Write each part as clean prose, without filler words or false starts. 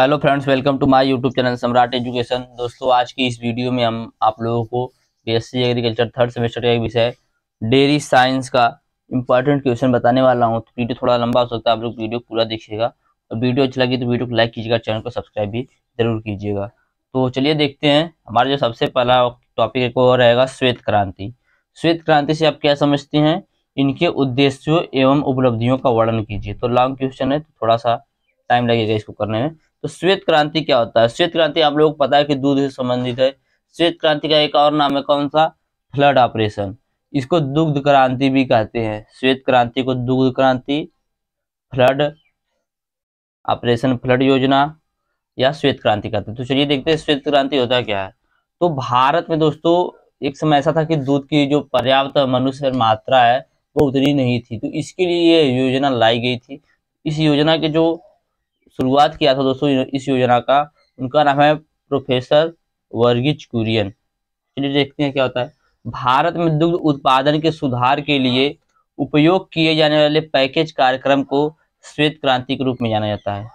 Hello friends, welcome to my YouTube channel Samrat education. दोस्तों, आज की इस वीडियो में हम आप लोगों को बीएससी एग्रीकल्चर थर्ड सेमेस्टर का एक विषय डेयरी साइंस का इंपॉर्टेंट क्वेश्चन बताने वाला हूं। तो वीडियो थोड़ा लंबा हो सकता है, आप लोग वीडियो पूरा देखिएगा और वीडियो अच्छी लगी तो वीडियो को लाइक कीजिएगा, चैनल को सब्सक्राइब भी जरूर कीजिएगा। तो चलिए देखते हैं, हमारा जो सबसे पहला टॉपिक वो रहेगा श्वेत क्रांति। श्वेत क्रांति से आप क्या समझते हैं, इनके उद्देश्यों एवं उपलब्धियों का वर्णन कीजिए। तो लॉन्ग क्वेश्चन है तो थोड़ा सा टाइम लगेगा इसको करने में। तो श्वेत क्रांति क्या होता है? श्वेत क्रांति आप लोगों को पता है कि दूध से संबंधित है। श्वेत क्रांति का एक और नाम है कौन सा, फ्लड ऑपरेशन। इसको दुग्ध क्रांति भी कहते हैं। श्वेत क्रांति को दुग्ध क्रांति, फ्लड ऑपरेशन, फ्लड योजना या श्वेत क्रांति कहते हैं। तो चलिए देखते हैं श्वेत क्रांति होता क्या है। तो भारत में दोस्तों एक समय ऐसा था कि दूध की जो पर्याप्त मनुष्य मात्रा है वो उतनी नहीं थी, तो इसके लिए ये योजना लाई गई थी। इस योजना के जो शुरुआत किया था दोस्तों, इस योजना का उनका नाम है प्रोफेसर वर्गीज कुरियन। चलिए देखते हैं क्या होता है। भारत में दुग्ध उत्पादन के सुधार के लिए उपयोग किए जाने वाले पैकेज कार्यक्रम को श्वेत क्रांति के रूप में जाना जाता है।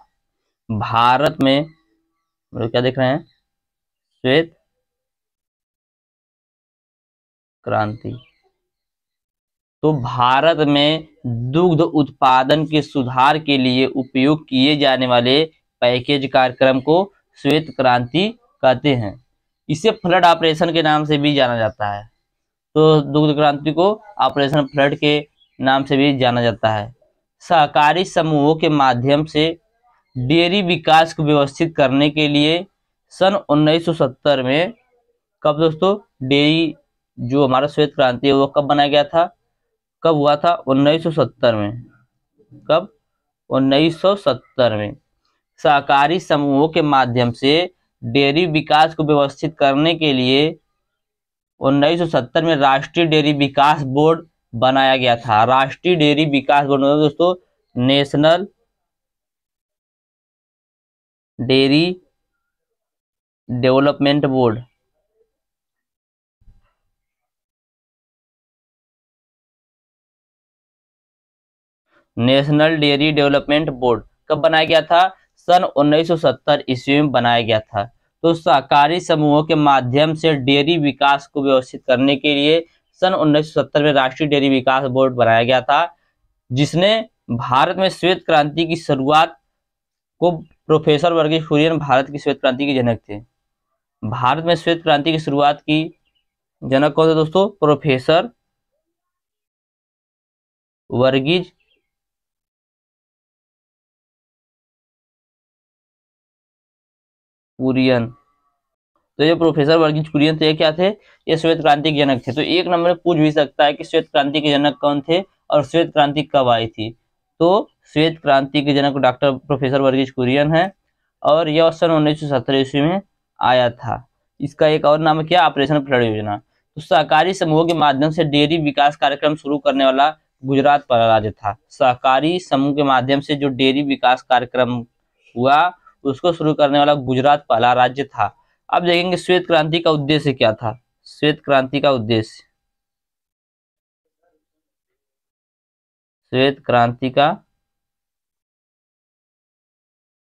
भारत में हम लोग क्या देख रहे हैं, श्वेत क्रांति। तो भारत में दुग्ध उत्पादन के सुधार के लिए उपयोग किए जाने वाले पैकेज कार्यक्रम को श्वेत क्रांति कहते हैं। इसे फ्लड ऑपरेशन के नाम से भी जाना जाता है। तो दुग्ध क्रांति को ऑपरेशन फ्लड के नाम से भी जाना जाता है। सहकारी समूहों के माध्यम से डेयरी विकास को व्यवस्थित करने के लिए सन 1970 में, कब दोस्तों, डेयरी जो हमारा श्वेत क्रांति है वो कब बनाया गया था, कब हुआ था, 1970 में। कब, 1970 में। सहकारी समूहों के माध्यम से डेयरी विकास को व्यवस्थित करने के लिए 1970 में राष्ट्रीय डेयरी विकास बोर्ड बनाया गया था। राष्ट्रीय डेयरी विकास बोर्ड दोस्तों, national dairy development board. National dairy development board कब बनाया गया था, सन 1970 ईस्वी में बनाया गया था। तो सहकारी समूहों के माध्यम से डेयरी विकास को व्यवस्थित करने के लिए सन 1970 में राष्ट्रीय डेयरी विकास बोर्ड बनाया गया था, जिसने भारत में श्वेत क्रांति की शुरुआत को प्रोफेसर वर्गीज कुरियन भारत की श्वेत क्रांति के जनक थे। भारत में श्वेत क्रांति की शुरुआत की जनक कौन थे दोस्तों, प्रोफेसर वर्गीज कुरियन। तो ये प्रोफेसर वर्गीज कुरियन थे, क्या थे, ये श्वेत क्रांति के जनक थे। तो एक नंबर में पूछ भी सकता है कि श्वेत क्रांति के जनक कौन थे और श्वेत क्रांति कब आई थी। तो श्वेत क्रांति के जनक डॉक्टर प्रोफेसर वर्गीज कुरियन है और यह सन 1970 ईस्वी में आया था। इसका एक और नाम क्या, ऑपरेशन फ्लड योजना। तो सहकारी समूहों के माध्यम से डेयरी विकास कार्यक्रम शुरू करने वाला गुजरात पर राज्य था। सहकारी समूह के माध्यम से जो डेयरी विकास कार्यक्रम हुआ उसको शुरू करने वाला गुजरात पहला राज्य था। अब देखेंगे श्वेत क्रांति का उद्देश्य क्या था। श्वेत क्रांति का उद्देश्य, श्वेत क्रांति का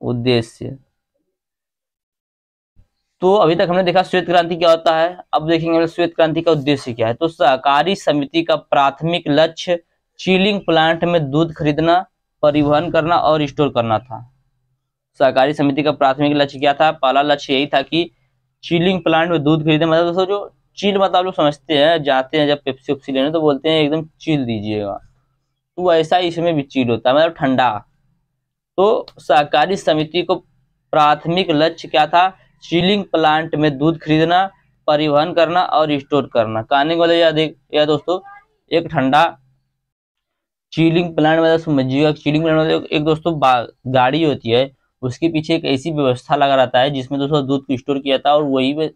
उद्देश्य। तो अभी तक हमने देखा श्वेत क्रांति क्या होता है, अब देखेंगे श्वेत क्रांति का उद्देश्य क्या है। तो सहकारी समिति का प्राथमिक लक्ष्य चीलिंग प्लांट में दूध खरीदना, परिवहन करना और स्टोर करना था। सहकारी समिति का प्राथमिक लक्ष्य क्या था, पहला लक्ष्य यही था कि चीलिंग प्लांट में दूध खरीदे। मतलब दोस्तों जो चील मतलब लोग समझते हैं, जाते हैं जब पेप्सी वेप्सी लेने तो बोलते हैं एकदम चील दीजिएगा, तो ऐसा इसमें भी चील होता है, मतलब ठंडा। तो सहकारी समिति को प्राथमिक लक्ष्य क्या था, चीलिंग प्लांट में दूध खरीदना, परिवहन करना और स्टोर करना। कहने वाले या दोस्तों एक ठंडा चीलिंग प्लांट में समझिएगा, चीलिंग प्लांट में एक दोस्तों गाड़ी होती है, उसके पीछे एक ऐसी व्यवस्था लगा रहता है जिसमें दोस्तों दूध को स्टोर किया जाता है और वही में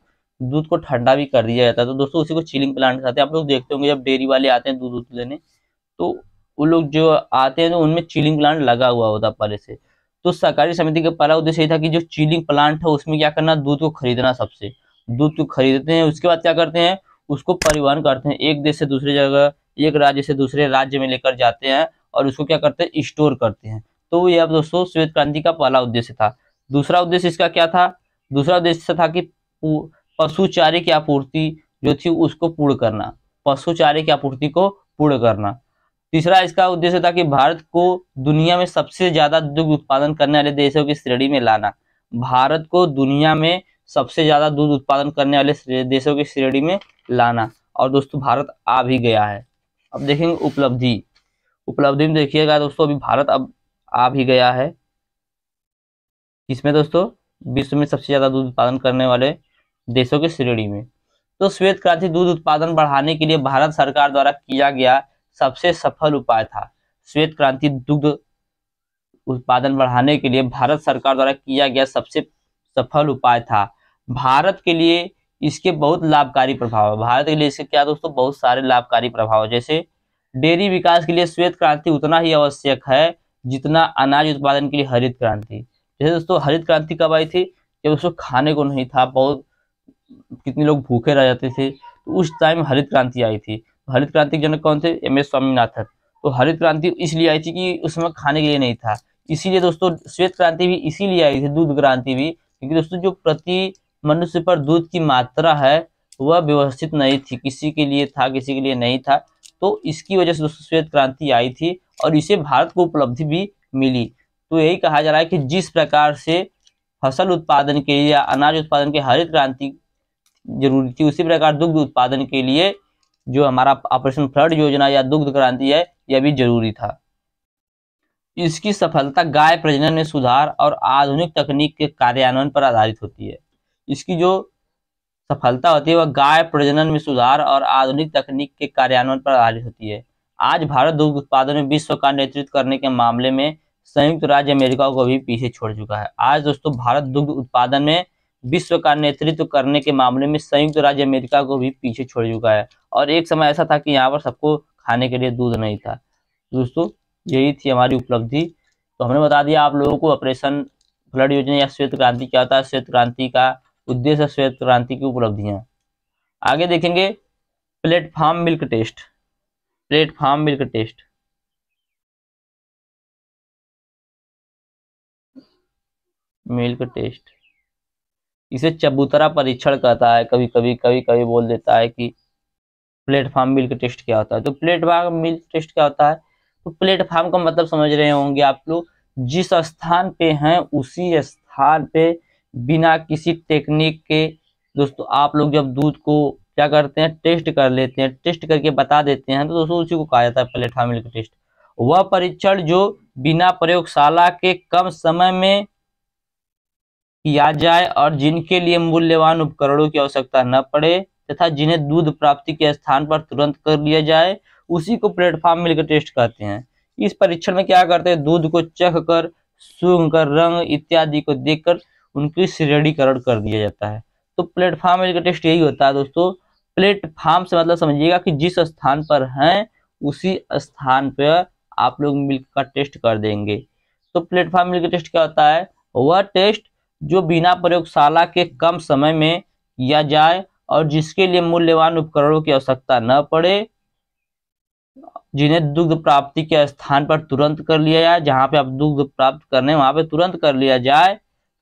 दूध को ठंडा भी कर दिया जाता है। तो दोस्तों उसी को चीलिंग प्लांट कहते हैं। आप लोग देखते होंगे जब डेयरी वाले आते हैं दूध लेने तो वो लोग जो आते हैं तो उनमें चीलिंग प्लांट लगा हुआ होता है पहले से। तो सहकारी समिति का पहला उद्देश्य ये था कि जो चीलिंग प्लांट है उसमें क्या करना, दूध को खरीदना। सबसे दूध को खरीदते हैं, उसके बाद क्या करते हैं, उसको परिवहन करते हैं, एक देश से दूसरे जगह, एक राज्य से दूसरे राज्य में लेकर जाते हैं और उसको क्या करते हैं, स्टोर करते हैं। तो यह दोस्तों श्वेत क्रांति का पहला उद्देश्य था। दूसरा उद्देश्य इसका क्या था? दूसरा उद्देश्य था कि पशु चारे की आपूर्ति जो थी उसको पूर्ण करना, पशु चारे की आपूर्ति को पूर्ण करना। तीसरा इसका उद्देश्य था कि भारत को दुनिया में सबसे ज्यादा दुग्ध उत्पादन करने वाले देशों की श्रेणी में लाना, भारत को दुनिया में सबसे ज्यादा दूध उत्पादन करने वाले देशों की श्रेणी में लाना। और दोस्तों भारत आ भी गया है। अब देखेंगे उपलब्धि, उपलब्धि में देखिएगा दोस्तों अभी भारत अब आ भी गया है इसमें दोस्तों विश्व में सबसे ज्यादा दूध उत्पादन करने वाले देशों की श्रेणी में। तो श्वेत क्रांति दूध उत्पादन बढ़ाने के लिए भारत सरकार द्वारा किया गया सबसे सफल उपाय था। श्वेत क्रांति दुग्ध उत्पादन बढ़ाने के लिए भारत सरकार द्वारा किया गया सबसे सफल उपाय था। भारत के लिए इसके बहुत लाभकारी प्रभाव है, भारत के लिए इसके क्या दोस्तों बहुत सारे लाभकारी प्रभाव है। जैसे डेयरी विकास के लिए श्वेत क्रांति उतना ही आवश्यक है जितना अनाज उत्पादन के लिए हरित क्रांति। जैसे दोस्तों हरित क्रांति कब आई थी? जब दोस्तों खाने को नहीं था, बहुत कितने लोग भूखे रह जाते थे, तो उस टाइम हरित क्रांति आई थी। हरित क्रांति के जनक कौन थे? M S Swaminathan. तो हरित क्रांति इसलिए आई थी कि उसमें खाने के लिए नहीं था, इसीलिए दोस्तों श्वेत क्रांति भी इसीलिए आई थी, दूध क्रांति भी, क्योंकि दोस्तों जो प्रति मनुष्य पर दूध की मात्रा है वह व्यवस्थित नहीं थी, किसी के लिए था किसी के लिए नहीं था, तो इसकी वजह से दोस्तों श्वेत क्रांति आई थी और इसे भारत को उपलब्धि भी मिली। तो यही कहा जा रहा है कि जिस प्रकार से फसल उत्पादन के लिए या अनाज उत्पादन के हरित क्रांति जरूरी थी, उसी प्रकार दुग्ध उत्पादन के लिए जो हमारा ऑपरेशन फ्लड योजना या दुग्ध क्रांति है यह भी जरूरी था। इसकी सफलता गाय प्रजनन में सुधार और आधुनिक तकनीक के कार्यान्वयन पर आधारित होती है। इसकी जो सफलता होती है वह गाय प्रजनन में सुधार और आधुनिक तकनीक के कार्यान्वयन पर आधारित होती है। आज भारत दुग्ध उत्पादन में विश्व का नेतृत्व करने के मामले में संयुक्त राज्य अमेरिका को भी पीछे छोड़ चुका है। आज दोस्तों भारत दुग्ध उत्पादन में विश्व का नेतृत्व करने के मामले में संयुक्त राज्य अमेरिका को भी पीछे छोड़ चुका है। और एक समय ऐसा था कि यहाँ पर सबको खाने के लिए दूध नहीं था। दोस्तों यही थी हमारी उपलब्धि। तो हमने बता दिया आप लोगों को ऑपरेशन फ्लड योजना या श्वेत क्रांति क्या होता है, श्वेत क्रांति का उद्देश्य, श्वेत क्रांति की उपलब्धियां। आगे देखेंगे platform milk test. Platform milk test, milk test इसे चबूतरा परीक्षण कहता है, कभी कभी बोल देता है कि प्लेटफॉर्म मिल्क टेस्ट क्या होता है। तो प्लेटफॉर्म मिल्क टेस्ट क्या होता है? तो प्लेटफॉर्म का मतलब समझ रहे होंगे आप लोग, जिस स्थान पे हैं उसी स्थान पे बिना किसी टेक्निक के दोस्तों आप लोग जब दूध को क्या करते हैं, टेस्ट कर लेते हैं, टेस्ट करके बता देते हैं, तो दोस्तों उसी को कहा जाता है प्लेटफॉर्म मिल्क टेस्ट। वह परीक्षण जो बिना प्रयोगशाला के कम समय में किया जाए और जिनके लिए मूल्यवान उपकरणों की आवश्यकता न पड़े तथा जिन्हें दूध प्राप्ति के स्थान पर तुरंत कर लिया जाए, उसी को प्लेटफॉर्म मिल्क टेस्ट कहते हैं। इस परीक्षण में क्या करते हैं, दूध को चख कर, सूंघ कर, रंग इत्यादि को देखकर उनकी श्रेणीकरण कर दिया जाता है। तो प्लेटफॉर्म मिल्क टेस्ट यही होता है दोस्तों। प्लेटफॉर्म से मतलब समझिएगा कि जिस स्थान पर हैं उसी स्थान पर आप लोग मिल्क का टेस्ट कर देंगे। तो प्लेटफॉर्म मिल्क टेस्ट क्या होता है? वह टेस्ट जो बिना प्रयोगशाला के कम समय में किया जाए और जिसके लिए मूल्यवान उपकरणों की आवश्यकता न पड़े, जिन्हें दुग्ध प्राप्ति के स्थान पर तुरंत कर लिया जाए, जहां पे आप दुग्ध प्राप्त करने वहां पे तुरंत कर लिया जाए,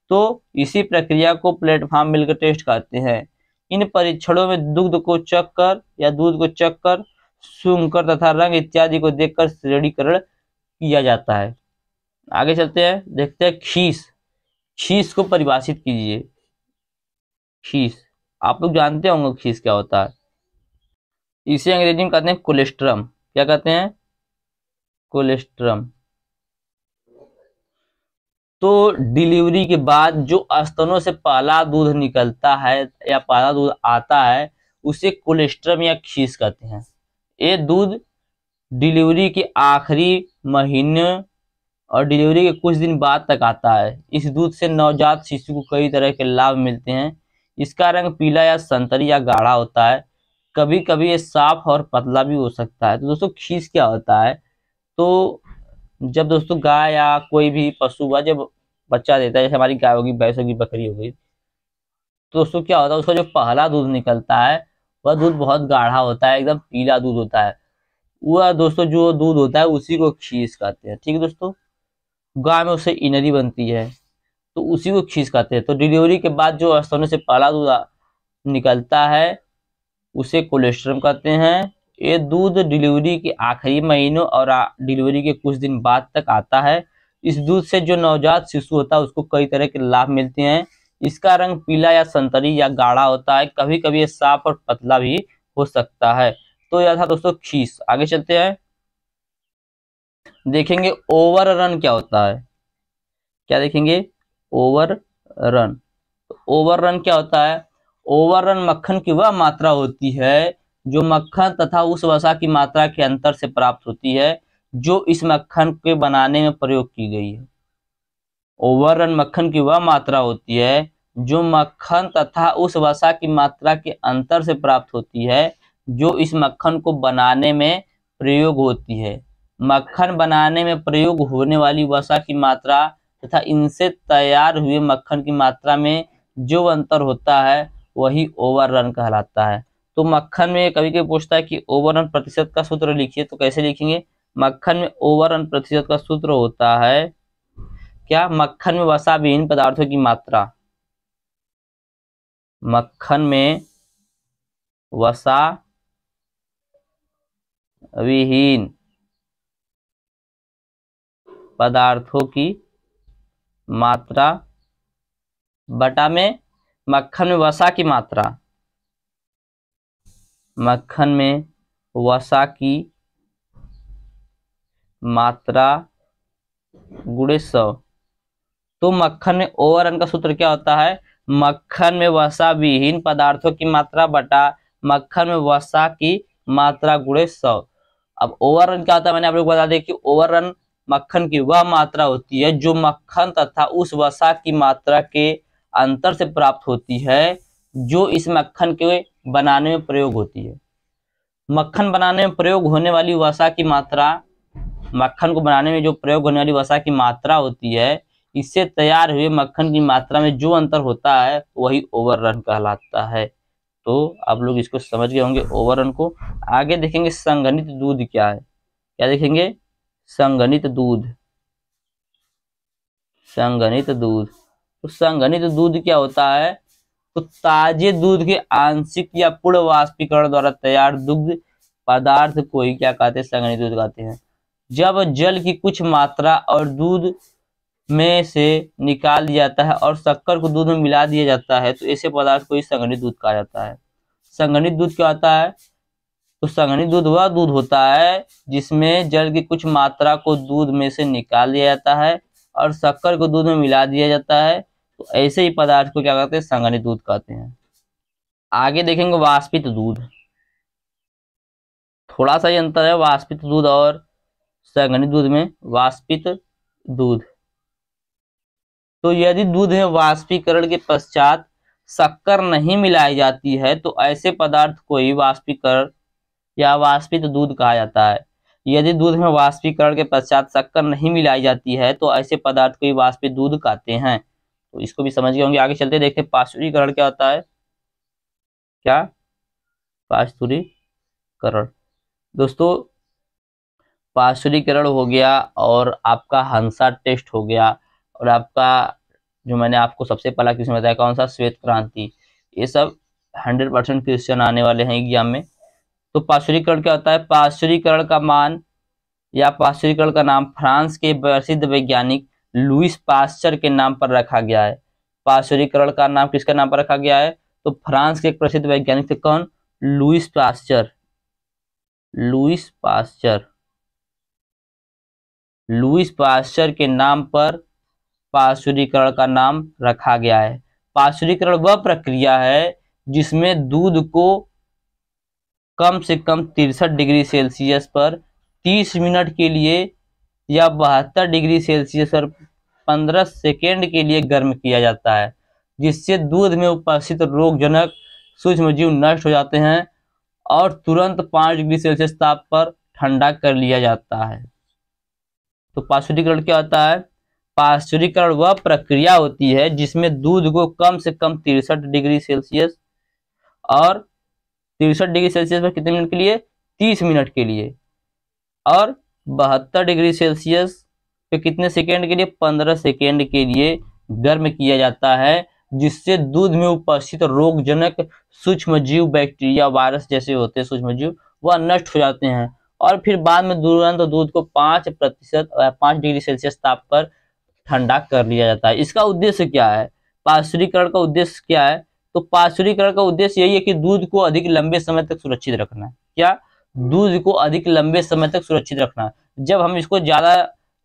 तो इसी प्रक्रिया को प्लेटफॉर्म मिल्क टेस्ट कहते हैं। इन परीक्षणों में दुग्ध को चख कर या दूध को चख कर, सूंघ कर तथा रंग इत्यादि को देखकर श्रेणीकरण किया जाता है। आगे चलते हैं, देखते हैं खीस। खीस को परिभाषित कीजिए। खीस आप लोग जानते होंगे खीस क्या होता है। इसे अंग्रेजी में कहते हैं कोलेस्ट्रम। क्या कहते हैं? कोलेस्ट्रम। तो डिलीवरी के बाद जो स्तनों से पहला दूध निकलता है या पहला दूध आता है उसे कोलेस्ट्रम या खीस कहते हैं। ये दूध डिलीवरी के आखिरी महीने और डिलीवरी के कुछ दिन बाद तक आता है। इस दूध से नवजात शिशु को कई तरह के लाभ मिलते हैं। इसका रंग पीला या संतरी या गाढ़ा होता है, कभी कभी ये साफ और पतला भी हो सकता है। तो दोस्तों खीस क्या होता है? तो जब दोस्तों गाय या कोई भी पशु हुआ जब बच्चा देता है, जैसे हमारी गाय होगी, भैंस होगी, बकरी होगी, तो दोस्तों क्या होता है, उसका जो पहला दूध निकलता है वह दूध बहुत गाढ़ा होता है, एकदम पीला दूध होता है। वह दोस्तों जो दूध होता है उसी को खीस कहते हैं। ठीक है दोस्तों। गाय में उससे इनरी बनती है। तो उसी को खीस कहते हैं। तो डिलीवरी के बाद जो स्तनों से पहला दूध निकलता है उसे कोलेस्ट्रम कहते हैं। ये दूध डिलीवरी के आखिरी महीनों और डिलीवरी के कुछ दिन बाद तक आता है। इस दूध से जो नवजात शिशु होता है उसको कई तरह के लाभ मिलते हैं। इसका रंग पीला या संतरी या गाढ़ा होता है, कभी कभी ये साफ और पतला भी हो सकता है। तो यह था दोस्तों खीस। आगे चलते हैं, देखेंगे ओवररन क्या होता है। क्या देखेंगे? ओवररन। ओवररन क्या होता है? ओवररन मक्खन की वह मात्रा होती है जो मक्खन तथा उस वसा की मात्रा के अंतर से प्राप्त होती है जो इस मक्खन के बनाने में प्रयोग की गई है। ओवररन मक्खन की वह मात्रा होती है जो मक्खन तथा उस वसा की मात्रा के अंतर से प्राप्त होती है जो इस मक्खन को बनाने में प्रयोग होती है। मक्खन बनाने में प्रयोग होने वाली वसा की मात्रा तथा इनसे तैयार हुए मक्खन की मात्रा में जो अंतर होता है वही ओवररन कहलाता है। तो मक्खन में कभी कभी पूछता है कि ओवररन प्रतिशत का सूत्र लिखिए, तो कैसे लिखेंगे? मक्खन में ओवररन प्रतिशत का सूत्र होता है क्या? मक्खन में वसा विहीन पदार्थों की मात्रा, मक्खन में वसा विहीन पदार्थों की मात्रा बटा में मक्खन में वसा की मात्रा, मक्खन में वसा की मात्रा गुणे 100। तो मक्खन में ओवररन का सूत्र क्या होता है? मक्खन में वसा विहीन पदार्थों की मात्रा बटा मक्खन में वसा की मात्रा गुणे 100। अब ओवररन क्या होता है मैंने आप लोग बता दिया कि ओवररन मक्खन की वह मात्रा होती है जो मक्खन तथा उस वसा की मात्रा के अंतर से प्राप्त होती है जो इस मक्खन के बनाने में प्रयोग होती है। मक्खन बनाने में प्रयोग होने वाली वसा की मात्रा, मक्खन को बनाने में जो प्रयोग होने वाली वसा की मात्रा होती है इससे तैयार हुए मक्खन की मात्रा में जो अंतर होता है वही ओवररन कहलाता है। तो आप लोग इसको समझ गए होंगे ओवररन को। आगे देखेंगे संघनित दूध क्या है। क्या देखेंगे? संघनित दूध। संघनित दूध। तो संघनित दूध क्या होता है? तो ताजे दूध के आंशिक या पूर्ण वाष्पीकरण द्वारा तैयार दुग्ध पदार्थ को ही क्या कहते हैं? संघनित दूध कहते हैं। जब जल की कुछ मात्रा और दूध में से निकाल दिया जाता है और शक्कर को दूध में मिला दिया जाता है तो ऐसे पदार्थ को ही संघनित दूध कहा जाता है। संघनित दूध क्या होता है? तो संघनित दूध वह दूध होता है जिसमें जल की कुछ मात्रा को दूध में से निकाल दिया जाता है और शक्कर को दूध में मिला दिया जाता है, तो ऐसे ही पदार्थ को क्या कहते हैं? संघनित दूध कहते हैं। आगे देखेंगे वाष्पित दूध। थोड़ा सा ही अंतर है वाष्पित दूध और संघनित दूध में। वाष्पित दूध तो यदि दूध में वाष्पीकरण के पश्चात शक्कर नहीं मिलाई जाती है तो ऐसे पदार्थ को ही वाष्पीकरण या वाष्पित दूध कहा जाता है। यदि दूध में वाष्पीकरण के पश्चात शक्कर नहीं मिलाई जाती है तो ऐसे पदार्थ को ही वाष्पित दूध कहते हैं। तो इसको भी समझ गए होंगे। आगे चलते देखते हैं पाश्चुरीकरण क्या होता है। क्या? पाश्चुरीकरण। दोस्तों पाश्चुरीकरण हो गया और आपका हंसा टेस्ट हो गया और आपका जो मैंने आपको सबसे पहला क्वेश्चन बताया कौन सा? श्वेत क्रांति। ये सब 100% क्वेश्चन आने वाले हैं एग्जाम में। तो पाश्चुरीकरण क्या होता है? पाश्चुरीकरण का मान या पाश्चुरीकरण का नाम फ्रांस के प्रसिद्ध वैज्ञानिक लुइस पास्चर के नाम पर रखा गया है। पाश्चुरीकरण का नाम किसके नाम पर रखा गया है? तो फ्रांस के एक प्रसिद्ध वैज्ञानिक थे कौन? Louis Pasteur. Louis Pasteur. Louis Pasteur के नाम पर पाश्चुरीकरण का नाम रखा गया है। पाश्चुरीकरण वह प्रक्रिया है जिसमें दूध को कम से कम 63 डिग्री सेल्सियस पर 30 मिनट के लिए या 72 डिग्री सेल्सियस पर 15 सेकेंड के लिए गर्म किया जाता है, जिससे दूध में उपस्थित रोगजनक सूक्ष्मजीव नष्ट हो जाते हैं और तुरंत 5 डिग्री सेल्सियस ताप पर ठंडा कर लिया जाता है। तो पाश्चुरीकरण क्या होता है? पाश्चुरीकरण वह प्रक्रिया होती है जिसमें दूध को कम से कम 63 डिग्री सेल्सियस और 63 डिग्री सेल्सियस पर कितने मिनट के लिए? 30 मिनट के लिए और 72 डिग्री सेल्सियस पे कितने सेकेंड के लिए? 15 सेकेंड के लिए गर्म किया जाता है, जिससे दूध में उपस्थित रोगजनक सूक्ष्मजीव बैक्टीरिया वायरस जैसे होते हैं सूक्ष्मजीव वह नष्ट हो जाते हैं। और फिर बाद में तुरंत दूध को 5 डिग्री सेल्सियस ताप पर ठंडा कर लिया जाता है। इसका उद्देश्य क्या है, पाश्चुरीकरण का उद्देश्य क्या है? तो पाश्चुरीकरण का उद्देश्य यही है कि दूध को अधिक लंबे समय तक सुरक्षित रखना। क्या? दूध को अधिक लंबे समय तक सुरक्षित रखना। जब हम इसको ज्यादा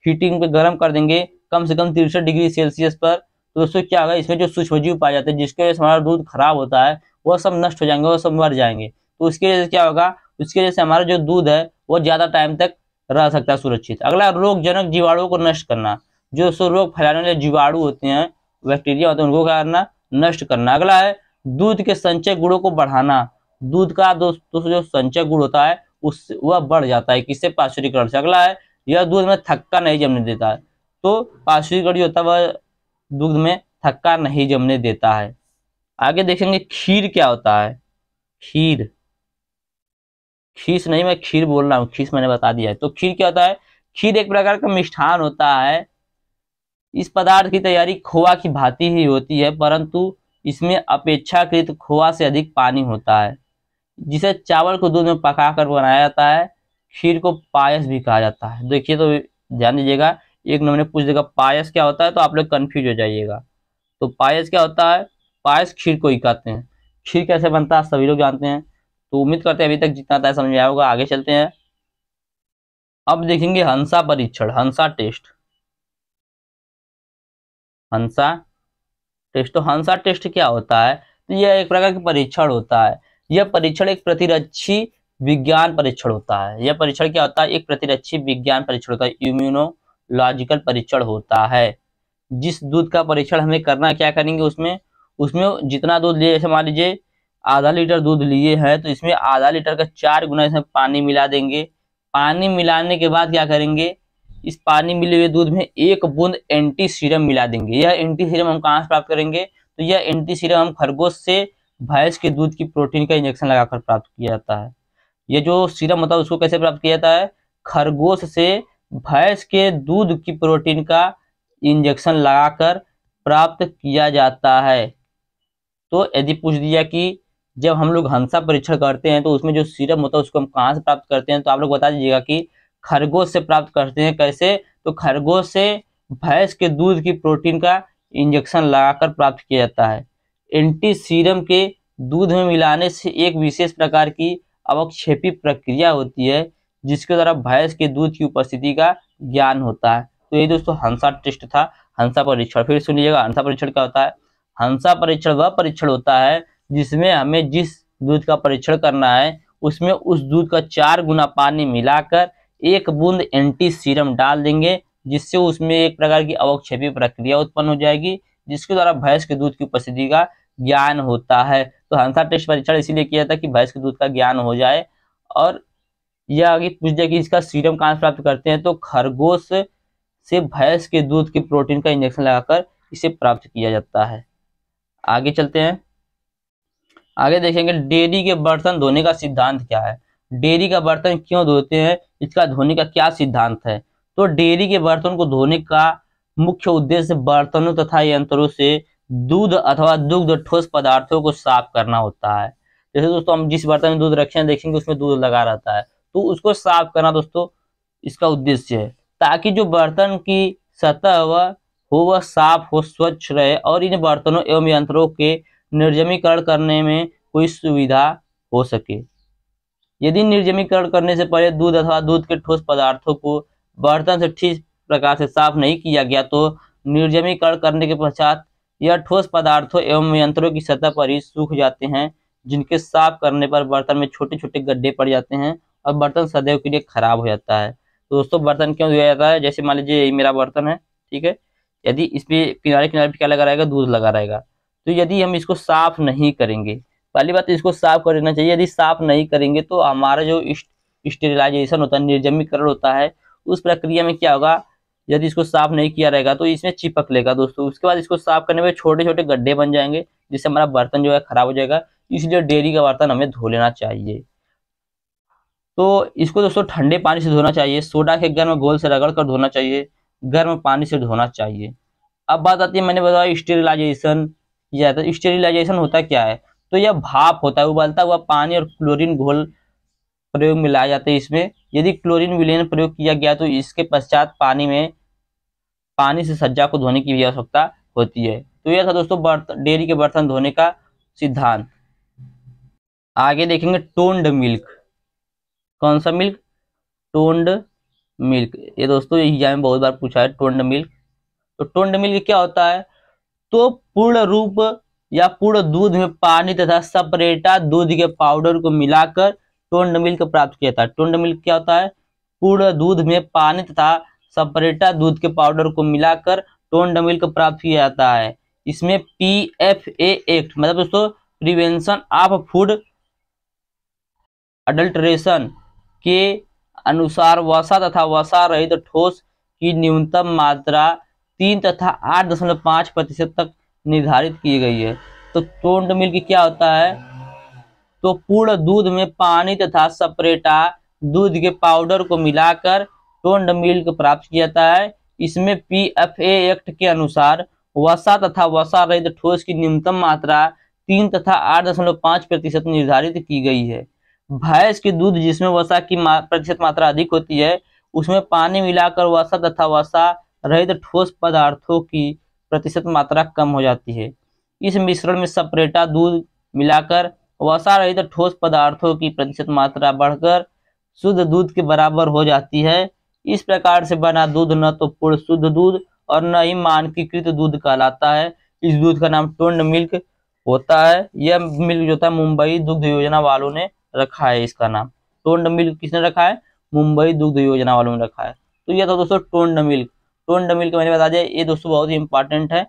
हीटिंग पे गर्म कर देंगे कम से कम 63 डिग्री सेल्सियस पर, तो दोस्तों क्या होगा, इसमें जो सूक्ष्मजीव पाए जाते हैं जिसके वजह से हमारा दूध खराब होता है वह सब नष्ट हो जाएंगे, वह सब मर जाएंगे। तो उसकी वजह से क्या होगा, उसकी वजह से हमारा जो दूध है वो ज्यादा टाइम तक रह सकता है सुरक्षित। अगला, रोगजनक जीवाणुओं को नष्ट करना। जो सो रोग फैलाने वाले जीवाणु होते हैं, बैक्टीरिया होते हैं, उनको क्या करना, नष्ट करना। अगला है दूध के संचय गुणों को बढ़ाना। दूध का दोस्तों जो संचय गुण होता है उस वह बढ़ जाता है, किससे? पाश्चुरीकरण से। अगला है यह दूध में थक्का नहीं जमने देता है। तो पाश्चुरीकरण जो होता है वह दूध में थक्का नहीं जमने देता है। आगे देखेंगे खीर क्या होता है। खीर, खीस नहीं मैं खीर बोल रहा हूँ, खीस मैंने बता दिया है। तो खीर क्या होता है? खीर एक प्रकार का मिष्ठान होता है। इस पदार्थ की तैयारी खोआ की भांति ही होती है, परंतु इसमें अपेक्षाकृत खोआ से अधिक पानी होता है, जिसे चावल को दूध में पकाकर बनाया जाता है। खीर को पायस भी कहा जाता है। देखिए तो ध्यान दीजिएगा, एक नंबर पूछ देगा पायस क्या होता है, तो आप लोग कन्फ्यूज हो जाइएगा। तो पायस क्या होता है? पायस खीर को ही कहते हैं। खीर कैसे बनता है सभी लोग जानते हैं, तो उम्मीद करते हैं अभी तक जितना था समझ में आया होगा। आगे चलते हैं, अब देखेंगे हंसा परीक्षण, हंसा टेस्ट। हंसा टेस्ट, तो हंसा टेस्ट क्या होता है? तो यह एक प्रकार का परीक्षण होता है। यह परीक्षण एक प्रतिरक्षी विज्ञान परीक्षण होता है। यह परीक्षण क्या होता है? एक प्रतिरक्षी विज्ञान परीक्षण होता है, इम्यूनोलॉजिकल परीक्षण होता है। जिस दूध का परीक्षण हमें करना, क्या करेंगे उसमें जितना दूध लिए, जैसे मान लीजिए आधा लीटर दूध लिए हैं, तो इसमें आधा लीटर का 4 गुना इसमें पानी मिला देंगे। पानी मिलाने के बाद क्या करेंगे, इस पानी मिले हुए दूध में 1 बूंद एंटी सीरम मिला देंगे। यह एंटी सीरम हम कहाँ से प्राप्त करेंगे? तो यह एंटी सीरम हम खरगोश से भैंस के दूध की प्रोटीन का इंजेक्शन लगाकर प्राप्त किया जाता है। यह जो सीरम होता है उसको कैसे प्राप्त किया जाता है? खरगोश से भैंस के दूध की प्रोटीन का इंजेक्शन लगाकर प्राप्त किया जाता है। तो यदि पूछ दिया कि जब हम लोग हंसा परीक्षण करते हैं तो उसमें जो सीरम होता है उसको हम कहाँ से प्राप्त करते हैं, तो आप लोग बता दीजिएगा कि खरगोश से प्राप्त करते हैं। कैसे? तो खरगोश से भैंस के दूध की प्रोटीन का इंजेक्शन लगाकर प्राप्त किया जाता है। एंटी सीरम के दूध में मिलाने से एक विशेष प्रकार की अवक्षेपी प्रक्रिया होती है, जिसके द्वारा भैंस के दूध की उपस्थिति का ज्ञान होता है। तो ये दोस्तों हंसा टेस्ट था, हंसा परीक्षण। फिर सुनिएगा, हंसा परीक्षण क्या होता है? हंसा परीक्षण वह परीक्षण होता है जिसमें हमें जिस दूध का परीक्षण करना है उसमें उस दूध का 4 गुना पानी मिलाकर 1 बूंद एंटी सीरम डाल देंगे, जिससे उसमें एक प्रकार की अवक्षेपी प्रक्रिया उत्पन्न हो जाएगी, जिसके द्वारा भैंस के दूध की उपस्थिति का ज्ञान होता है। तो हंसा टेस्ट परीक्षण इसीलिए किया जाता है कि भैंस के दूध का ज्ञान हो जाए। और यह आगे पूछ दिया कि इसका सीरम कहाँ से प्राप्त करते हैं, तो खरगोश से भैंस के दूध की प्रोटीन का इंजेक्शन लगाकर इसे प्राप्त किया जाता है। आगे चलते हैं, आगे देखेंगे डेयरी के बर्तन धोने का सिद्धांत क्या है। डेयरी का बर्तन क्यों धोते हैं, इसका धोने का क्या सिद्धांत है? तो डेयरी के बर्तन को धोने का मुख्य उद्देश्य बर्तनों तथा यंत्रों से दूध अथवा दुग्ध ठोस पदार्थों को साफ करना होता है। जैसे दोस्तों हम जिस बर्तन में दूध रखे हैं देखेंगे उसमें दूध लगा रहता है, तो उसको साफ करना दोस्तों इसका उद्देश्य है, ताकि जो बर्तन की सतह वह साफ हो, स्वच्छ रहे और इन बर्तनों एवं यंत्रों के निर्जमीकरण करने में कोई सुविधा हो सके। यदि निर्जमीकरण करने से पहले दूध अथवा दूध के ठोस पदार्थों को बर्तन से ठीक प्रकार से साफ नहीं किया गया, तो निर्जमीकरण करने के पश्चात यह ठोस पदार्थों एवं यंत्रों की सतह पर ही सूख जाते हैं, जिनके साफ करने पर बर्तन में छोटे छोटे गड्ढे पड़ जाते हैं और बर्तन सदैव के लिए खराब हो जाता है। तो दोस्तों बर्तन क्यों धोया जाता है, जैसे मान लीजिए यही मेरा बर्तन है, ठीक है, यदि इस पर किनारे किनारे पे क्या लगा रहेगा, दूध लगा रहेगा। तो यदि हम इसको साफ नहीं करेंगे, पहली बात इसको साफ कर लेना चाहिए। यदि साफ नहीं करेंगे तो हमारा जो स्टेरिलाइजेशन होता है, निर्जमीकरण होता है, उस प्रक्रिया में क्या होगा, यदि इसको साफ नहीं किया रहेगा तो इसमें चिपक लेगा दोस्तों। उसके बाद इसको साफ करने में छोटे छोटे गड्ढे बन जाएंगे, जिससे हमारा बर्तन जो है खराब हो जाएगा। इसलिए डेयरी का बर्तन हमें धो लेना चाहिए। तो इसको दोस्तों ठंडे पानी से धोना चाहिए, सोडा के गर्म घोल से रगड़ कर धोना चाहिए, गर्म पानी से धोना चाहिए। अब बात आती है, मैंने बताया स्टेरिलाइजेशन किया जाता है। स्टेरिलाइजेशन होता क्या है, तो यह भाप होता है, उबलता हुआ पानी और क्लोरीन घोल प्रयोग मिलाया जाता है इसमें। यदि क्लोरीन विलयन प्रयोग किया गया तो इसके पश्चात पानी से सज्जा को धोने की आवश्यकता होती है। तो यह था दोस्तों डेयरी के बर्तन धोने का सिद्धांत। आगे देखेंगे टोंड मिल्क। कौन सा मिल्क? टोंड मिल्क। ये दोस्तों एग्जाम में बहुत बार पूछा है टोंड मिल्क। तो टोंड मिल्क क्या होता है, तो पूर्ण रूप या पूर्ण दूध में पानी तथा सेपरेटा दूध के पाउडर को मिलाकर टोंड मिल्क प्राप्त किया जाता है। टोंड मिल्क क्या होता है, पूर्ण दूध में पानी तथा सेपरेटा दूध के पाउडर को मिलाकर टोंड मिल्क प्राप्त किया जाता है। इसमें PFA एक्ट मतलब दोस्तों प्रिवेंशन ऑफ फूड अडल्टरेशन के अनुसार वसा तथा वसा रहित ठोस की न्यूनतम मात्रा 3 तथा 8.5% तक निर्धारित की गई है। तो टोंड मिल्क क्या होता है, तो पूर्ण दूध में पानी तथा सेपरेटा दूध के पाउडर को मिलाकर टोंड मिल्क प्राप्त किया जाता है। इसमें PFA एक्ट के अनुसार वसा तथा वसा रहित ठोस की न्यूनतम मात्रा 3 तथा 8.5% निर्धारित की गई है। भैंस के दूध जिसमें वसा की प्रतिशत मात्रा अधिक होती है उसमें पानी मिलाकर वसा तथा वसा रहित ठोस पदार्थों की प्रतिशत मात्रा कम हो जाती है। इस मिश्रण में सेपरेटा दूध मिलाकर वसा रहित ठोस पदार्थों की प्रतिशत मात्रा बढ़कर शुद्ध दूध के बराबर हो जाती है। इस प्रकार से बना दूध न तो पूर्ण शुद्ध दूध और न ही मानकीकृत दूध कहलाता है। इस दूध का नाम टोंड मिल्क होता है। यह मिल्क जो होता है मुंबई दुग्ध योजना वालों ने रखा है। इसका नाम टोंड मिल्क किसने रखा है, मुंबई दुग्ध योजना वालों ने रखा है। तो यह था दोस्तों टोंड मिल्क। टोंड मिल्क मैंने बता दिया, ये दोस्तों बहुत ही इंपॉर्टेंट है।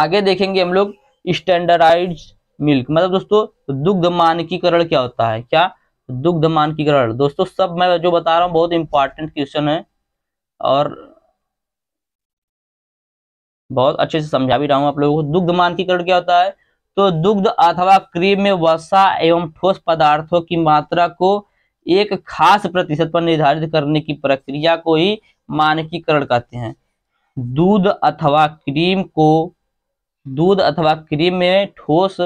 आगे देखेंगे हम लोग स्टैंडर्डाइज्ड मिल्क मतलब दोस्तों दुग्ध मानकीकरण क्या होता है। क्या दुग्ध मानकीकरण दोस्तों, सब मैं जो बता रहा हूँ बहुत इंपॉर्टेंट क्वेश्चन है और बहुत अच्छे से समझा भी रहा हूँ आप लोगों को। दुग्ध मानकीकरण क्या होता है, तो दुग्ध अथवा क्रीम में वसा एवं ठोस पदार्थों की मात्रा को एक खास प्रतिशत पर निर्धारित करने की प्रक्रिया को ही मानकीकरण कहते हैं। दूध अथवा क्रीम में ठोस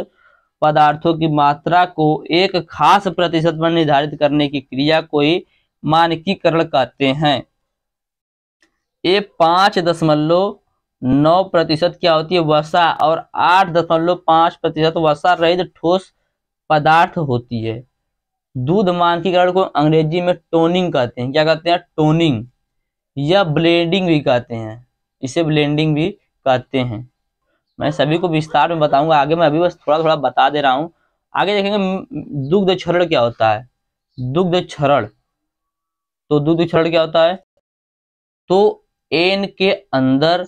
पदार्थों की मात्रा को एक खास प्रतिशत पर निर्धारित करने की क्रिया को ही मानकीकरण कहते हैं। ये 5.9% क्या होती है वसा और 8.5% वसा रहित ठोस पदार्थ होती है। दूध मानकीकरण को अंग्रेजी में टोनिंग कहते हैं। क्या कहते हैं, टोनिंग या ब्लेंडिंग भी कहते हैं। इसे ब्लेंडिंग भी कहते हैं। मैं सभी को विस्तार में बताऊंगा आगे, मैं अभी बस थोड़ा थोड़ा बता दे रहा हूँ। आगे देखेंगे दुग्ध छरण क्या होता है। दुग्ध छरण, तो दुग्ध छरण क्या होता है, तो एन के अंदर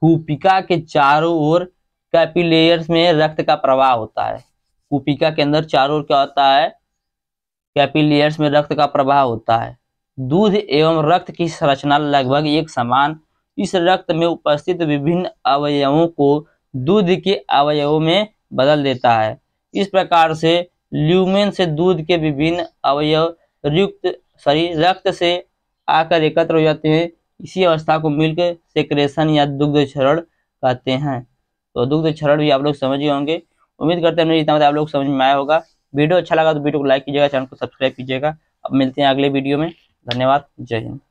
कूपिका के चारों ओर कैपिलेयर्स में रक्त का प्रवाह होता है। कूपिका के अंदर चारों ओर क्या होता है, कैपिलेयर्स में रक्त का प्रवाह होता है। दूध एवं रक्त की संरचना लगभग एक समान। इस रक्त में उपस्थित विभिन्न अवयवों को दूध के अवयवों में बदल देता है। इस प्रकार से ल्यूमेन से दूध के विभिन्न अवयव रक्त से आकर एकत्र हो जाते हैं। इसी अवस्था को मिल्क सेक्रेशन या दुग्ध छरण कहते हैं। तो दुग्ध छरण भी आप लोग समझ ही होंगे। उम्मीद करते हैं जितना आप लोग समझ में आया होगा। वीडियो अच्छा लगा तो वीडियो को लाइक कीजिएगा, चैनल को सब्सक्राइब कीजिएगा। अब मिलते हैं अगले वीडियो में। धन्यवाद, जय हिंद।